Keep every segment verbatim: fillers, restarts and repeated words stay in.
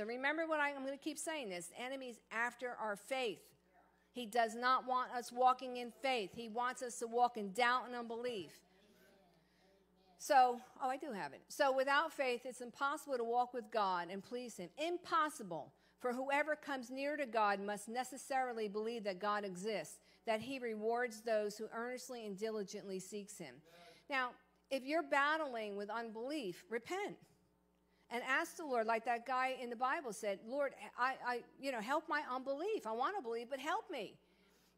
So remember what I, I'm going to keep saying this. The enemy's after our faith. He does not want us walking in faith. He wants us to walk in doubt and unbelief. So, oh, I do have it. So without faith, it's impossible to walk with God and please him. Impossible. For whoever comes near to God must necessarily believe that God exists, that he rewards those who earnestly and diligently seeks him. Now, if you're battling with unbelief, repent. And ask the Lord, like that guy in the Bible said, Lord, I, I, you know, help my unbelief. I want to believe, but help me.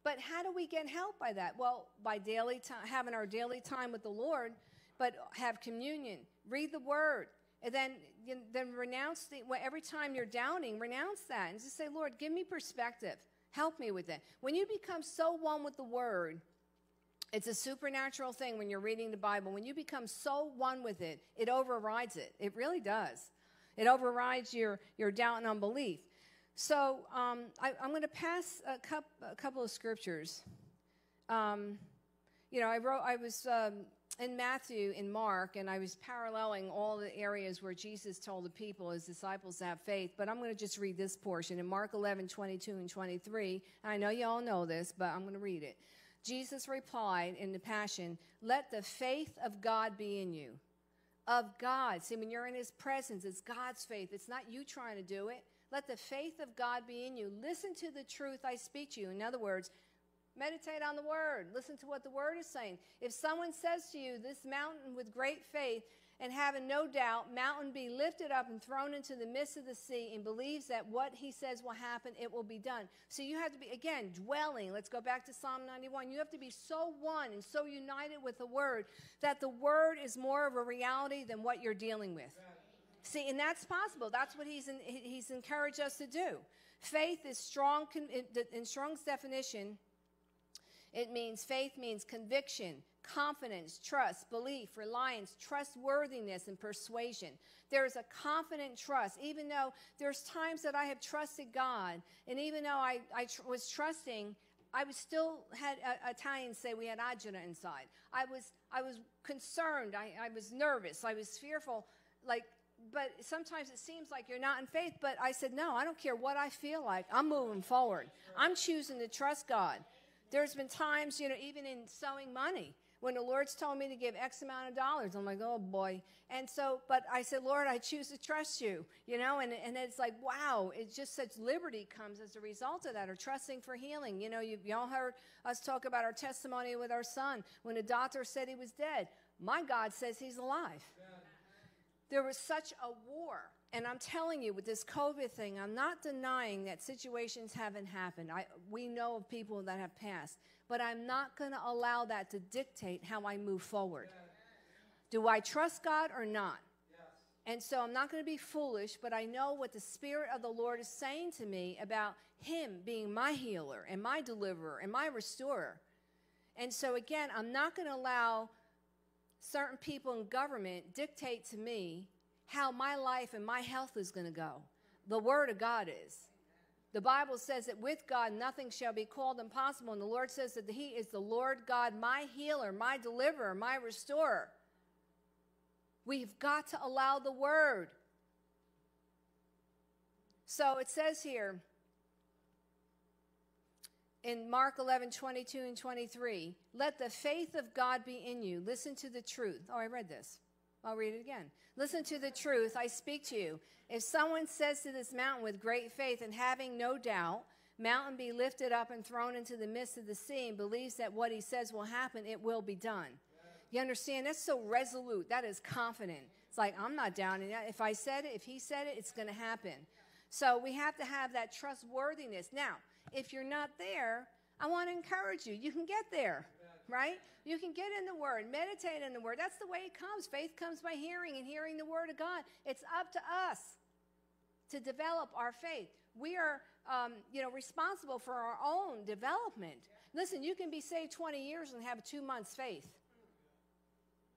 But how do we get help by that? Well, by daily time, having our daily time with the Lord, but have communion, read the Word, and then, then renounce the, well, every time you're doubting, renounce that and just say, Lord, give me perspective. Help me with it. When you become so one with the Word, it's a supernatural thing when you're reading the Bible. When you become so one with it, it overrides it. It really does. It overrides your, your doubt and unbelief. So um, I, I'm going to pass a, cup, a couple of scriptures. Um, you know, I wrote, I was um, in Matthew, in Mark, and I was paralleling all the areas where Jesus told the people, his disciples, to have faith. But I'm going to just read this portion in Mark eleven, twenty-two and twenty-three. I know you all know this, but I'm going to read it. Jesus replied in the Passion, let the faith of God be in you. Of God. See, when you're in his presence, it's God's faith. It's not you trying to do it. Let the faith of God be in you. Listen to the truth I speak to you. In other words, meditate on the word. Listen to what the word is saying. If someone says to you, this mountain with great faith and having no doubt, mountain be lifted up and thrown into the midst of the sea, and believes that what he says will happen, it will be done. So you have to be, again, dwelling. Let's go back to Psalm ninety-one. You have to be so one and so united with the word that the word is more of a reality than what you're dealing with. See, and that's possible. That's what he's, in, he's encouraged us to do. Faith is strong, in Strong's definition, it means, faith means conviction, confidence, trust, belief, reliance, trustworthiness, and persuasion. There is a confident trust, even though there's times that I have trusted God, and even though I, I tr was trusting, I was still had uh, Italians say we had agita inside. I was I was concerned. I, I was nervous. I was fearful. Like, but sometimes it seems like you're not in faith. But I said, no, I don't care what I feel like. I'm moving forward. I'm choosing to trust God. There's been times, you know, even in sowing money, when the Lord's told me to give X amount of dollars, I'm like, oh boy. And so, but I said, Lord, I choose to trust you, you know, and, and it's like, wow, it's just such liberty comes as a result of that, or trusting for healing. You know, you, you all heard us talk about our testimony with our son. When the doctor said he was dead, my God says he's alive. Yeah. There was such a war. And I'm telling you, with this COVID thing, I'm not denying that situations haven't happened. I, we know of people that have passed. But I'm not going to allow that to dictate how I move forward. Yeah. Do I trust God or not? Yes. And so I'm not going to be foolish, but I know what the Spirit of the Lord is saying to me about him being my healer and my deliverer and my restorer. And so, again, I'm not going to allow certain people in government dictate to me how my life and my health is going to go. The Word of God is. The Bible says that with God nothing shall be called impossible. And the Lord says that he is the Lord God, my healer, my deliverer, my restorer. We've got to allow the Word. So it says here in Mark eleven, twenty-two and twenty-three, let the faith of God be in you. Listen to the truth. Oh, I read this. I'll read it again. Listen to the truth. I speak to you. If someone says to this mountain with great faith and having no doubt, mountain be lifted up and thrown into the midst of the sea, and believes that what he says will happen, it will be done. You understand? That's so resolute. That is confident. It's like, I'm not doubting that. If I said it, if he said it, it's going to happen. So we have to have that trustworthiness. Now, if you're not there, I want to encourage you. You can get there, right? You can get in the Word, meditate in the Word. That's the way it comes. Faith comes by hearing, and hearing the Word of God. It's up to us to develop our faith. We are, um, you know, responsible for our own development. Listen, you can be saved twenty years and have two months' faith.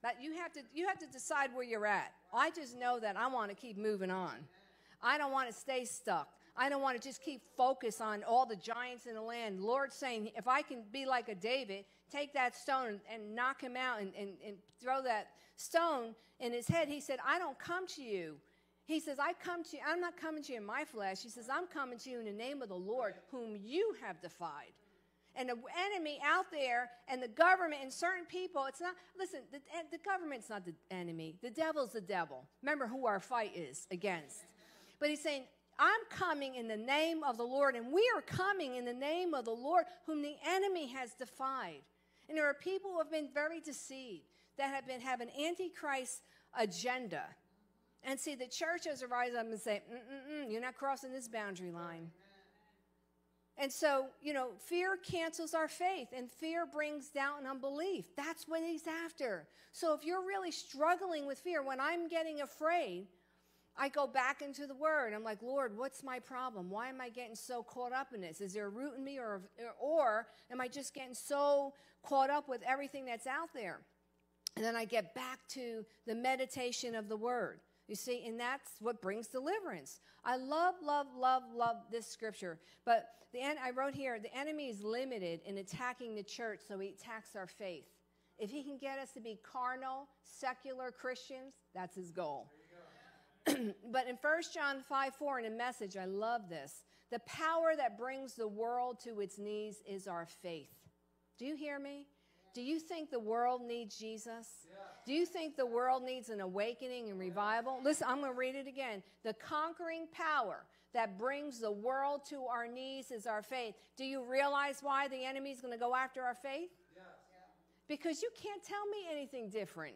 But you have to, you have to decide where you're at. I just know that I want to keep moving on. I don't want to stay stuck. I don't want to just keep focus on all the giants in the land. Lord saying, if I can be like a David, take that stone and knock him out and, and, and throw that stone in his head. He said, I don't come to you He says, I come to you, I'm not coming to you in my flesh. He says, I'm coming to you in the name of the Lord, whom you have defied. And the enemy out there and the government and certain people, it's not, listen, the, the government's not the enemy. The devil's the devil. Remember who our fight is against. But he's saying, I'm coming in the name of the Lord, and we are coming in the name of the Lord, whom the enemy has defied. And there are people who have been very deceived, that have been have an antichrist agenda. And see, the church has risen up and say, mm-mm-mm, you're not crossing this boundary line. And so, you know, fear cancels our faith, and fear brings doubt and unbelief. That's what he's after. So if you're really struggling with fear, when I'm getting afraid, I go back into the Word. I'm like, Lord, what's my problem? Why am I getting so caught up in this? Is there a root in me, or, or am I just getting so caught up with everything that's out there? And then I get back to the meditation of the Word. You see, and that's what brings deliverance. I love, love, love, love this scripture. But the en- I wrote here, the enemy is limited in attacking the church, so he attacks our faith. If he can get us to be carnal, secular Christians, that's his goal. But in First John five four, in the Message, I love this. The power that brings the world to its knees is our faith. Do you hear me? Do you think the world needs Jesus? Yeah. Do you think the world needs an awakening and revival? Listen, I'm going to read it again. The conquering power that brings the world to our knees is our faith. Do you realize why the enemy is going to go after our faith? Yeah. Yeah. Because you can't tell me anything different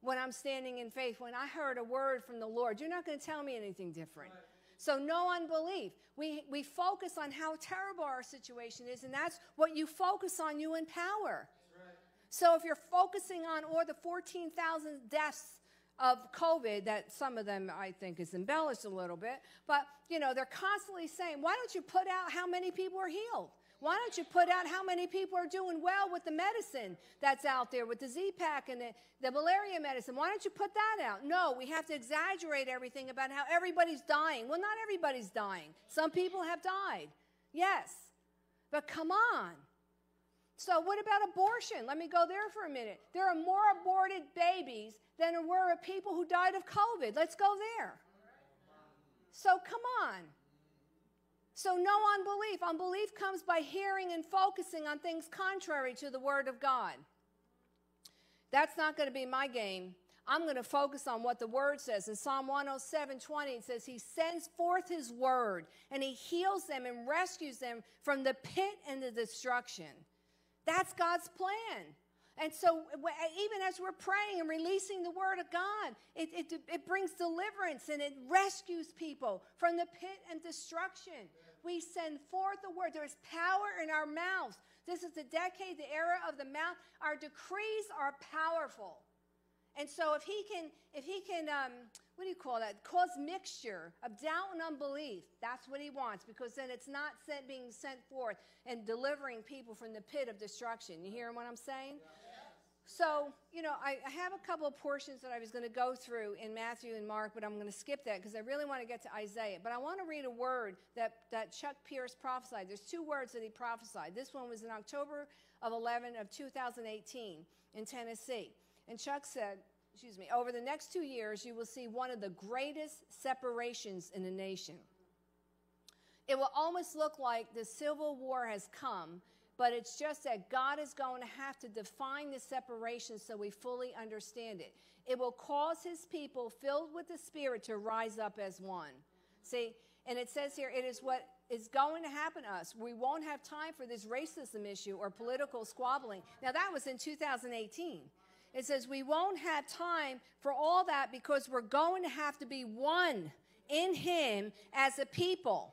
when I'm standing in faith. When I heard a word from the Lord, you're not going to tell me anything different. Right. So no unbelief. We, we focus on how terrible our situation is, and that's what you focus on, you in power. So if you're focusing on all the fourteen thousand deaths of COVID, that some of them I think is embellished a little bit, but, you know, they're constantly saying, why don't you put out how many people are healed? Why don't you put out how many people are doing well with the medicine that's out there, with the Z-Pak and the, the malaria medicine? Why don't you put that out? No, we have to exaggerate everything about how everybody's dying. Well, not everybody's dying. Some people have died, yes, but come on. So what about abortion? Let me go there for a minute. There are more aborted babies than there were people who died of COVID. Let's go there. So come on. So no unbelief. Unbelief comes by hearing and focusing on things contrary to the Word of God. That's not going to be my game. I'm going to focus on what the Word says. In Psalm one oh seven twenty, it says, He sends forth His Word, and He heals them and rescues them from the pit and the destruction. That's God's plan. And so even as we're praying and releasing the Word of God, it, it, it brings deliverance, and it rescues people from the pit and destruction. We send forth the Word. There is power in our mouths. This is the decade, the era of the mouth. Our decrees are powerful. And so if he can, if he can, um, what do you call that? Cause mixture of doubt and unbelief. That's what he wants, because then it's not sent, being sent forth and delivering people from the pit of destruction. You hearing what I'm saying? Yes. So, you know, I, I have a couple of portions that I was going to go through in Matthew and Mark, but I'm going to skip that because I really want to get to Isaiah. But I want to read a word that, that Chuck Pierce prophesied. There's two words that he prophesied. This one was in October of eleven of two thousand eighteen in Tennessee. And Chuck said, excuse me, over the next two years, you will see one of the greatest separations in the nation. It will almost look like the Civil War has come, but it's just that God is going to have to define the separation so we fully understand it. It will cause His people filled with the Spirit to rise up as one. See, and it says here, it is what is going to happen to us. We won't have time for this racism issue or political squabbling. Now, that was in two thousand eighteen. It says we won't have time for all that because we're going to have to be one in Him as a people.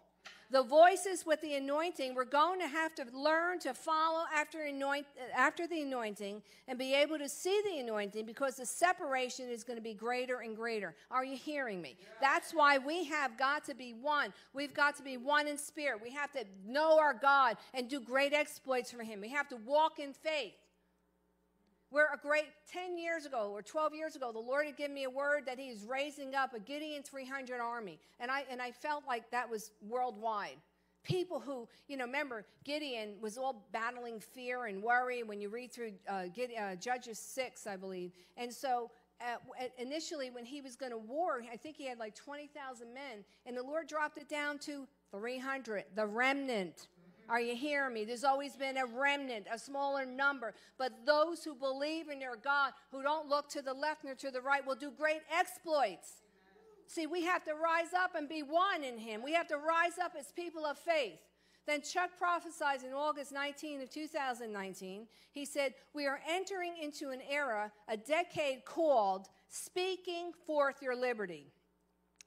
The voices with the anointing, we're going to have to learn to follow after, anoint, after the anointing and be able to see the anointing, because the separation is going to be greater and greater. Are you hearing me? Yeah. That's why we have got to be one. We've got to be one in spirit. We have to know our God and do great exploits for Him. We have to walk in faith. We're a great, ten years ago or twelve years ago, the Lord had given me a word that He's raising up a Gideon three hundred army. And I, and I felt like that was worldwide. People who, you know, remember, Gideon was all battling fear and worry when you read through uh, Gideon, uh, Judges six, I believe. And so Uh, initially, when he was going to war, I think he had like twenty thousand men, and the Lord dropped it down to three hundred, the remnant. Are you hearing me? There's always been a remnant, a smaller number. But those who believe in their God, who don't look to the left nor to the right, will do great exploits. See, we have to rise up and be one in him. We have to rise up as people of faith. Then Chuck prophesies in August nineteenth of two thousand nineteen. He said, we are entering into an era, a decade called speaking forth your liberty.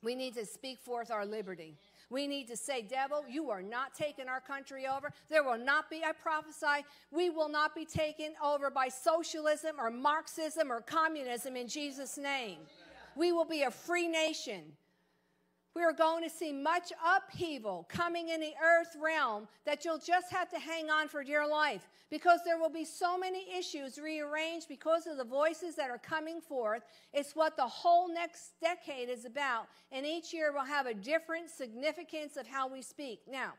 We need to speak forth our liberty. We need to say, devil, you are not taking our country over. There will not be, I prophesy, we will not be taken over by socialism or Marxism or communism in Jesus' name. We will be a free nation. We are going to see much upheaval coming in the earth realm that you'll just have to hang on for dear life, because there will be so many issues rearranged because of the voices that are coming forth. It's what the whole next decade is about, and each year will have a different significance of how we speak. Now,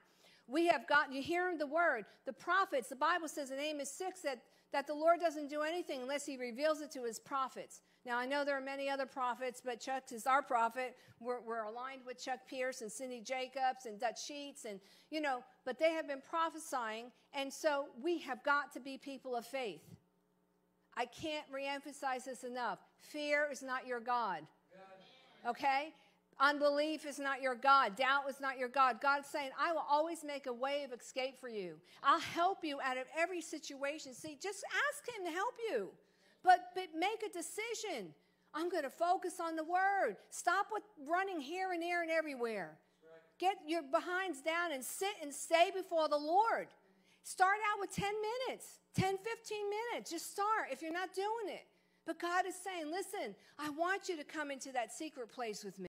we have got, you hear the word, the prophets, the Bible says in Amos six that, that the Lord doesn't do anything unless he reveals it to his prophets. Now, I know there are many other prophets, but Chuck is our prophet. We're, we're aligned with Chuck Pierce and Cindy Jacobs and Dutch Sheets, and, you know, but they have been prophesying, and so we have got to be people of faith. I can't reemphasize this enough. Fear is not your God, okay? Unbelief is not your God. Doubt is not your God. God's saying, I will always make a way of escape for you. I'll help you out of every situation. See, just ask him to help you. But, but make a decision. I'm going to focus on the word. Stop with running here and there and everywhere. Right. Get your behinds down and sit and stay before the Lord. Start out with ten minutes, ten, fifteen minutes. Just start if you're not doing it. But God is saying, listen, I want you to come into that secret place with me.